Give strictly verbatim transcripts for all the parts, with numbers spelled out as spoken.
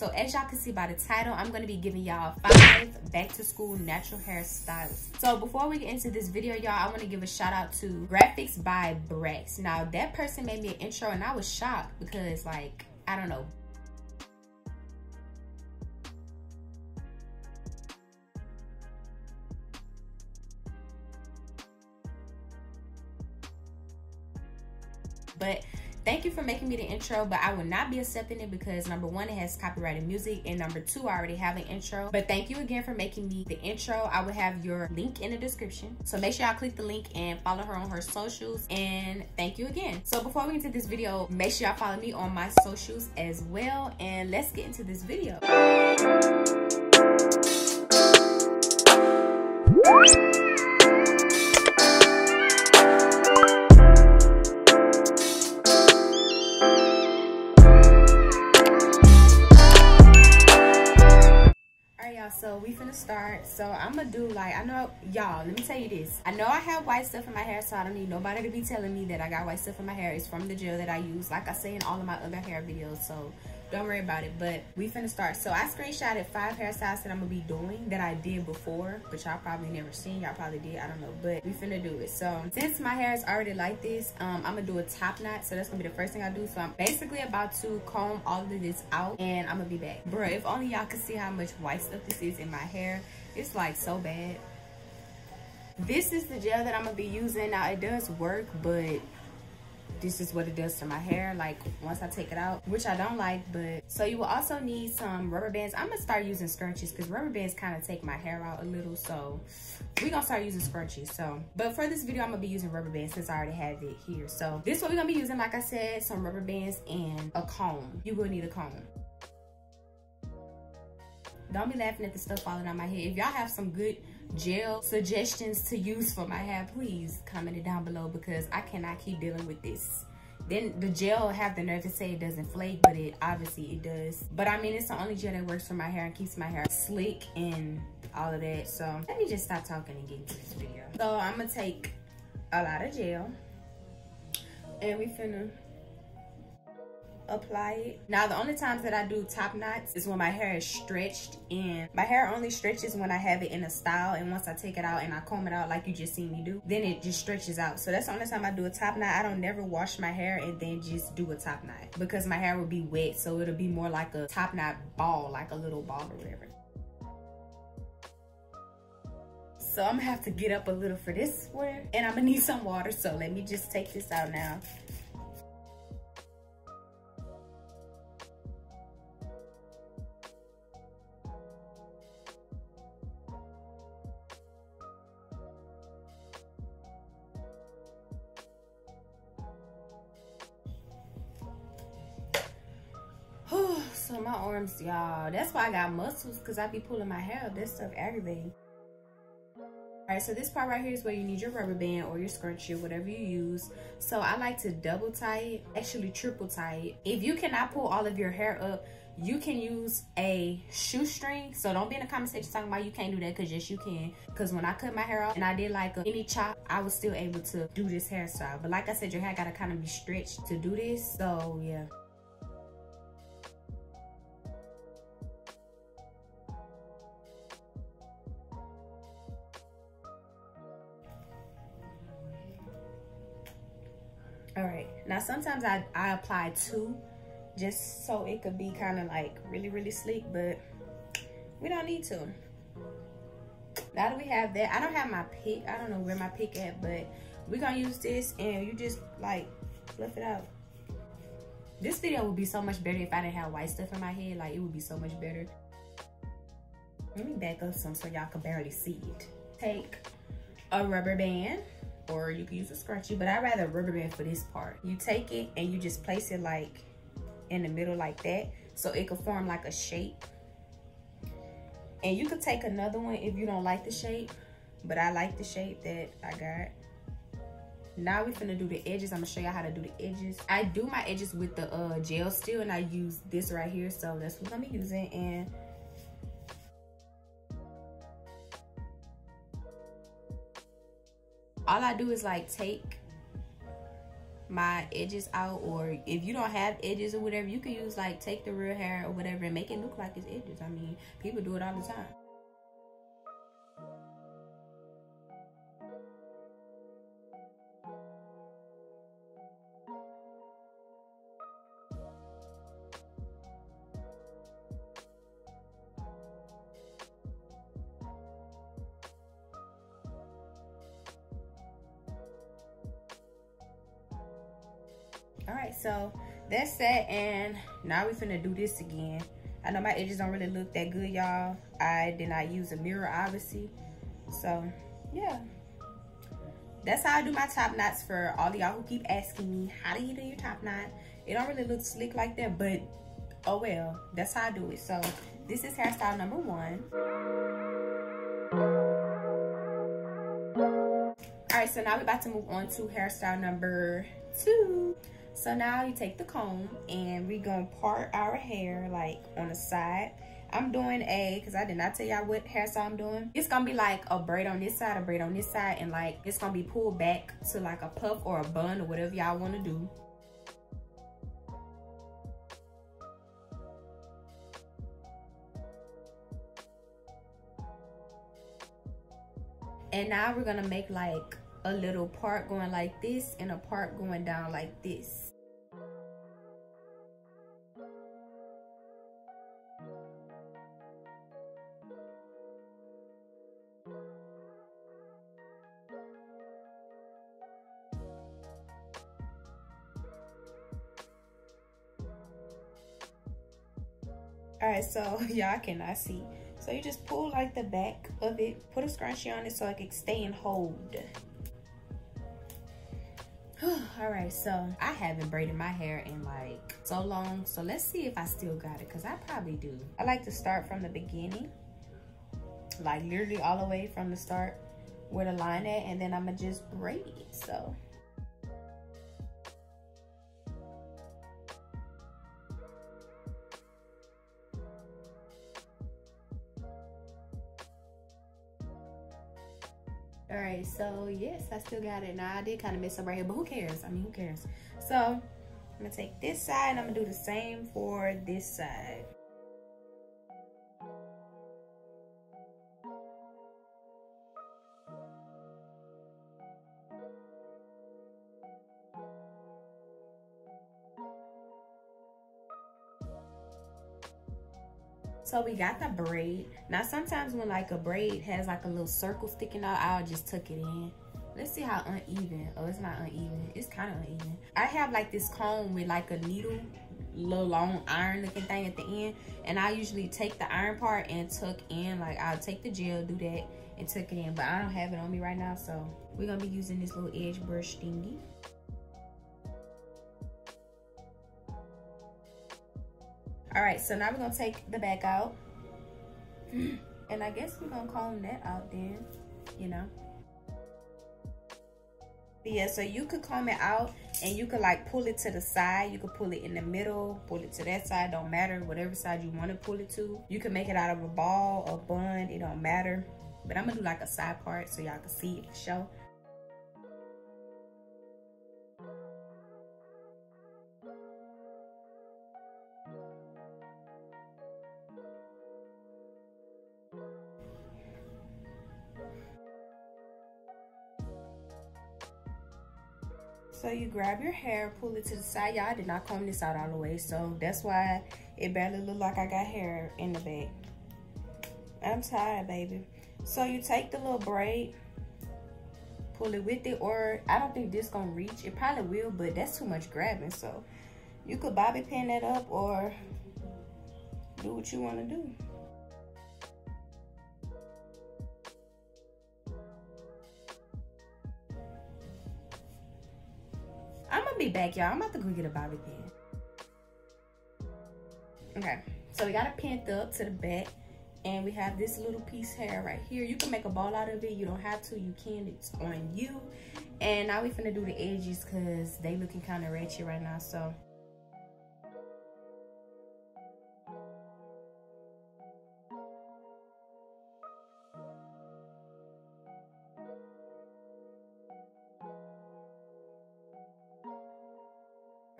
video. So as y'all can see by the title, I'm going to be giving y'all five back to school natural hairstyles. So before we get into this video, y'all, I want to give a shout out to Graphics by Brax. Now that person made me an intro and I was shocked because, like, I don't know. But thank you for making me the intro, but I will not be accepting it because number one, it has copyrighted music, and number two, I already have an intro. But thank you again for making me the intro. I will have your link in the description, so make sure y'all click the link and follow her on her socials, and thank you again. So before we get into this video, make sure y'all follow me on my socials as well, and let's get into this video. So we finna start. So I'm gonna do, like, I know y'all, let me tell you this, I know I have white stuff in my hair, so I don't need nobody to be telling me that I got white stuff in my hair. It's from the gel that I use, like I say in all of my other hair videos, so don't worry about it. But we finna start. So I screenshotted five hairstyles that I'm gonna be doing that I did before, but y'all probably never seen. Y'all probably did, I don't know, but we finna do it. So since my hair is already like this, um I'm gonna do a top knot. So that's gonna be the first thing I do. So I'm basically about to comb all of this out and I'm gonna be back. Bro, if only y'all could see how much white stuff this is in my hair. It's like so bad. This is the gel that I'm gonna be using. Now it does work, but this is what it does to my hair, like, once I take it out, which I don't like. But so you will also need some rubber bands. I'm gonna start using scrunchies because rubber bands kind of take my hair out a little, so we're gonna start using scrunchies. So but for this video, I'm gonna be using rubber bands since I already have it here. So this is what we're gonna be using. Like I said, some rubber bands and a comb. You will need a comb. Don't be laughing at the stuff falling on my head. If y'all have some good gel suggestions to use for my hair, please comment it down below because I cannot keep dealing with this. Then the gel have the nerve to say it doesn't flake, but it obviously it does. But I mean, it's the only gel that works for my hair and keeps my hair slick and all of that. So let me just stop talking and get into this video. So I'm gonna take a lot of gel and we finna apply it. Now the only times that I do top knots is when my hair is stretched, and my hair only stretches when I have it in a style, and once I take it out and I comb it out like you just seen me do, then it just stretches out. So that's the only time I do a top knot. I don't never wash my hair and then just do a top knot because my hair will be wet, so it'll be more like a top knot ball, like a little ball or whatever. So I'm gonna have to get up a little for this one, and I'm gonna need some water. So let me just take this out now. So my arms, y'all, that's why I got muscles, because I be pulling my hair up. That stuff aggravating. All right, so this part right here is where you need your rubber band or your scrunchie, whatever you use. So I like to double tie it, actually triple tie it. If you cannot pull all of your hair up, you can use a shoestring. So don't be in the comment section talking about you can't do that, because yes you can. Because when I cut my hair off and I did like a any chop, I was still able to do this hairstyle. But like I said, your hair gotta kind of be stretched to do this. So yeah. All right, now sometimes I, I apply two just so it could be kind of like really, really sleek, but we don't need to. Now that we have that, I don't have my pick. I don't know where my pick at, but we're going to use this and you just like fluff it out. This video would be so much better if I didn't have white stuff in my head. Like, it would be so much better. Let me back up some so y'all can barely see it. Take a rubber band, or you can use a scrunchie, but I'd rather rubber band for this part. You take it and you just place it like in the middle like that, so it could form like a shape. And you could take another one if you don't like the shape, but I like the shape that I got. Now we're gonna do the edges. I'm gonna show y'all how to do the edges. I do my edges with the uh, gel still, and I use this right here, so that's what I'm using. And all I do is like take my edges out, or if you don't have edges or whatever, you can use like take the real hair or whatever and make it look like it's edges. I mean, people do it all the time. Alright, so that's that, and now we finna do this again. I know my edges don't really look that good, y'all. I did not use a mirror, obviously. So, yeah. That's how I do my top knots for all of y'all who keep asking me, how do you do your top knot? It don't really look slick like that, but oh well. That's how I do it. So, this is hairstyle number one. Alright, so now we're about to move on to hairstyle number two. So now you take the comb and we're gonna part our hair like on the side. I'm doing a, because I did not tell y'all what hairstyle I'm doing. It's gonna be like a braid on this side, a braid on this side, and like it's gonna be pulled back to like a puff or a bun or whatever y'all wanna do. And now we're gonna make like a little part going like this and a part going down like this. All right, so y'all cannot see. So you just pull like the back of it, put a scrunchie on it so it can stay and hold. Alright, so I haven't braided my hair in like so long, so let's see if I still got it, because I probably do. I like to start from the beginning, like literally all the way from the start where the line at, and then I'm gonna just braid it. So alright, so yes, I still got it. Now I did kind of mess up right here, but who cares? I mean, who cares? So I'm gonna take this side and I'm gonna do the same for this side. So we got the braid. Now sometimes when like a braid has like a little circle sticking out, I'll just tuck it in. Let's see how uneven. Oh, it's not uneven. It's kind of uneven. I have like this comb with like a needle, little long iron looking thing at the end. And I usually take the iron part and tuck in. Like I'll take the gel, do that, and tuck it in. But I don't have it on me right now. So we're gonna be using this little edge brush thingy. Alright, so now we're gonna take the back out. And I guess we're gonna comb that out then, you know. But yeah, so you could comb it out and you could like pull it to the side. You could pull it in the middle, pull it to that side, don't matter. Whatever side you wanna pull it to. You can make it out of a ball, a bun, it don't matter. But I'm gonna do like a side part so y'all can see it for sure. So you grab your hair, pull it to the side. Y'all, I did not comb this out all the way, so that's why it barely looked like I got hair in the back. I'm tired, baby. So you take the little braid, pull it with it, or I don't think this gonna reach. It probably will, but that's too much grabbing. So you could bobby pin that up or do what you wanna do. Back, y'all. I'm about to go get a bobby pin. Okay, so we got it pinned up to the back, and we have this little piece hair right here. You can make a ball out of it. You don't have to. You can. It's on you. And now we finna do the edges because they looking kind of ratchet right now. So.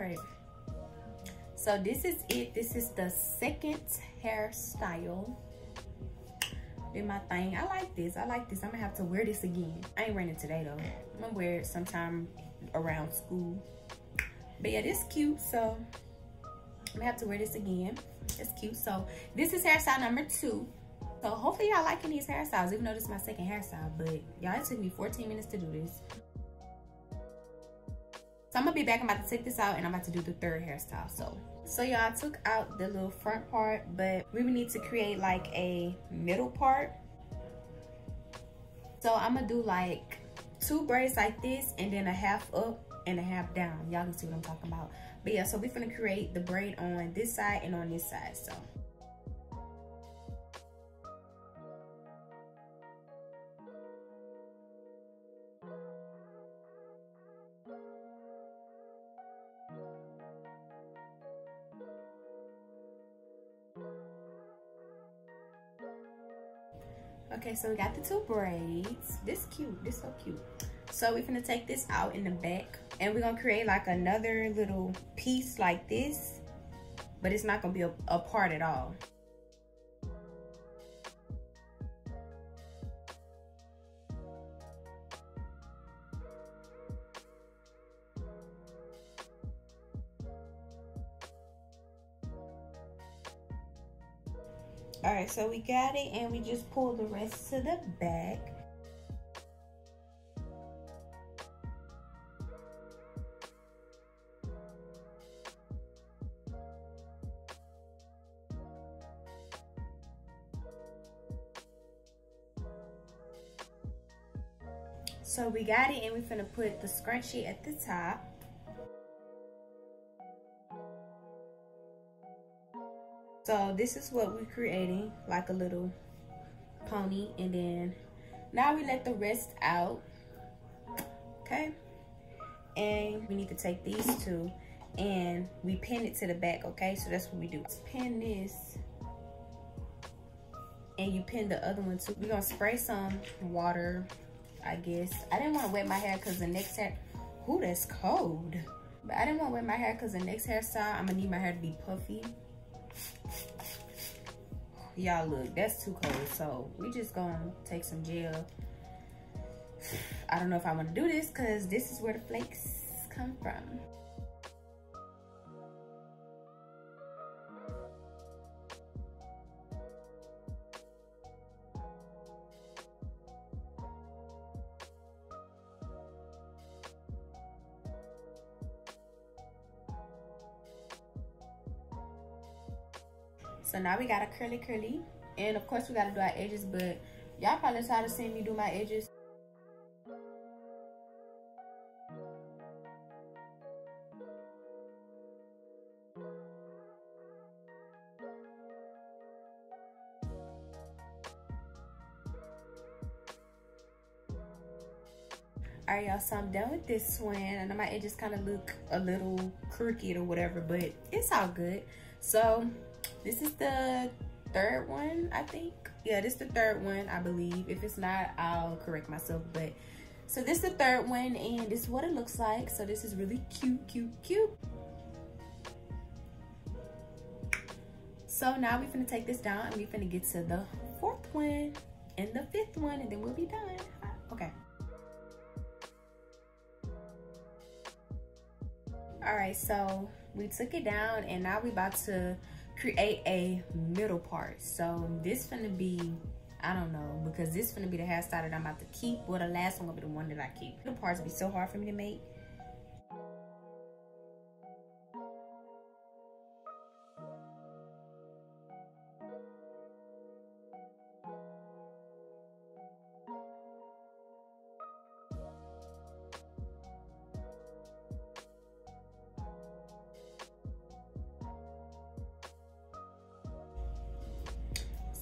right. So this is it. This is the second hairstyle. Did my thing. I like this. I like this. I'm gonna have to wear this again. I ain't wearing it today though. I'm gonna wear it sometime around school. But yeah, this is cute. So I'm gonna have to wear this again. It's cute. So this is hairstyle number two. So hopefully y'all liking these hairstyles, even though this is my second hairstyle. But y'all, it took me fourteen minutes to do this. So I'm gonna be back. I'm about to take this out and I'm about to do the third hairstyle. So so y'all, I took out the little front part, but we would need to create like a middle part. So I'm gonna do like two braids like this and then a half up and a half down. Y'all can see what I'm talking about. But yeah, so we're gonna create the braid on this side and on this side. So okay, so we got the two braids. This cute. This so cute. So we're gonna take this out in the back and we're gonna create like another little piece like this, but it's not gonna be a, a part at all. All right, so we got it and we just pull the rest to the back. So we got it and we're gonna put the scrunchie at the top. So this is what we're creating, like a little pony, and then now we let the rest out, okay? And we need to take these two and we pin it to the back, okay? So that's what we do. Let's pin this and you pin the other one too. We're gonna spray some water, I guess. I didn't wanna wet my hair cause the next hair, ooh, that's cold. But I didn't wanna wet my hair cause the next hairstyle, I'm gonna need my hair to be puffy. Y'all look, that's too cold. So we just gonna take some gel. I don't know if I want to do this because this is where the flakes come from. So now we got a curly curly. And of course we gotta do our edges, but y'all probably tired of seeing me do my edges. All right, y'all, so I'm done with this one. I know my edges kind of look a little crooked or whatever, but it's all good. So this is the third one, I think. Yeah, this is the third one, I believe. If it's not, I'll correct myself. But so this is the third one, and this is what it looks like. So this is really cute, cute, cute. So now we're gonna take this down, and we're gonna get to the fourth one and the fifth one, and then we'll be done. Okay. All right, so we took it down, and now we're about to create a middle part. So this finna be, I don't know, because this finna be the hairstyle that I'm about to keep. Well, the last one gonna be the one that I keep. The parts be so hard for me to make.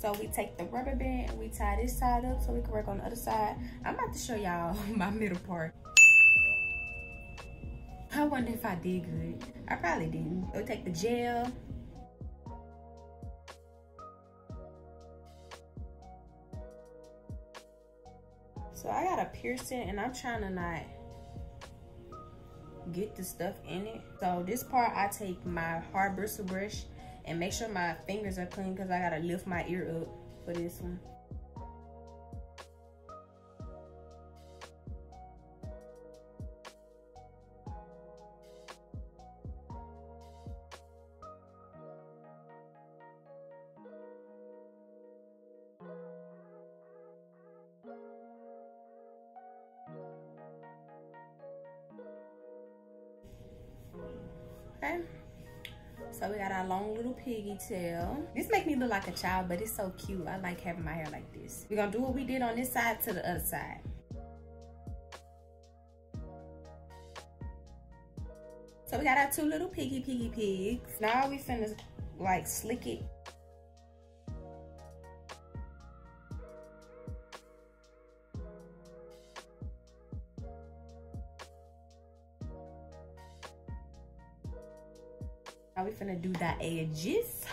So we take the rubber band and we tie this side up so we can work on the other side. I'm about to show y'all my middle part. I wonder if I did good. I probably didn't. We'll take the gel. So I got a piercing and I'm trying to not get the stuff in it. So this part, I take my hard bristle brush and make sure my fingers are clean because I gotta lift my ear up for this one. Okay, so we got our long little piggy tail. This make me look like a child, but it's so cute. I like having my hair like this. We're gonna do what we did on this side to the other side. So we got our two little piggy piggy pigs. Now we finna like slick it. Now we finna do the edges.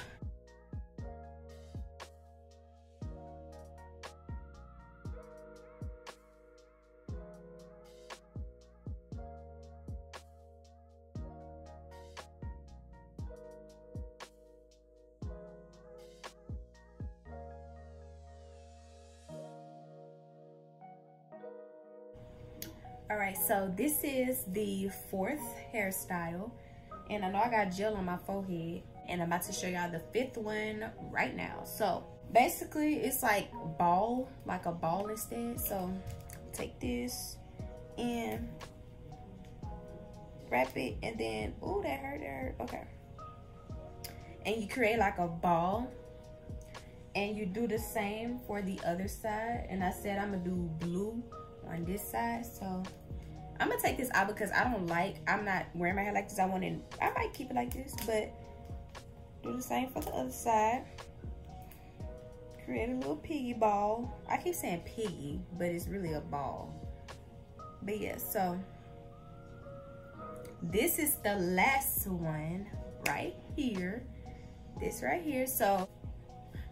All right, so this is the fourth hairstyle. And I know I got gel on my forehead, and I'm about to show y'all the fifth one right now. So basically it's like ball, like a ball instead. So take this and wrap it, and then, ooh, that hurt, that hurt, okay. And you create like a ball, and you do the same for the other side. And I said I'm gonna do blue on this side, so. I'm gonna take this out because I don't like, I'm not wearing my hair like this. I want it, I might keep it like this, but do the same for the other side. Create a little piggy ball. I keep saying piggy, but it's really a ball. But yeah, so this is the last one right here. This right here, so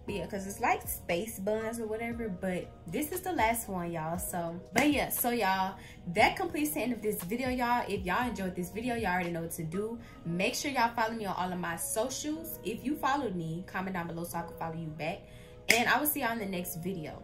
but yeah, cause it's like space buns or whatever, but this is the last one, y'all. So, but yeah, so y'all, that completes the end of this video, y'all. If y'all enjoyed this video, y'all already know what to do. Make sure y'all follow me on all of my socials. If you followed me, comment down below so I can follow you back. And I will see y'all in the next video.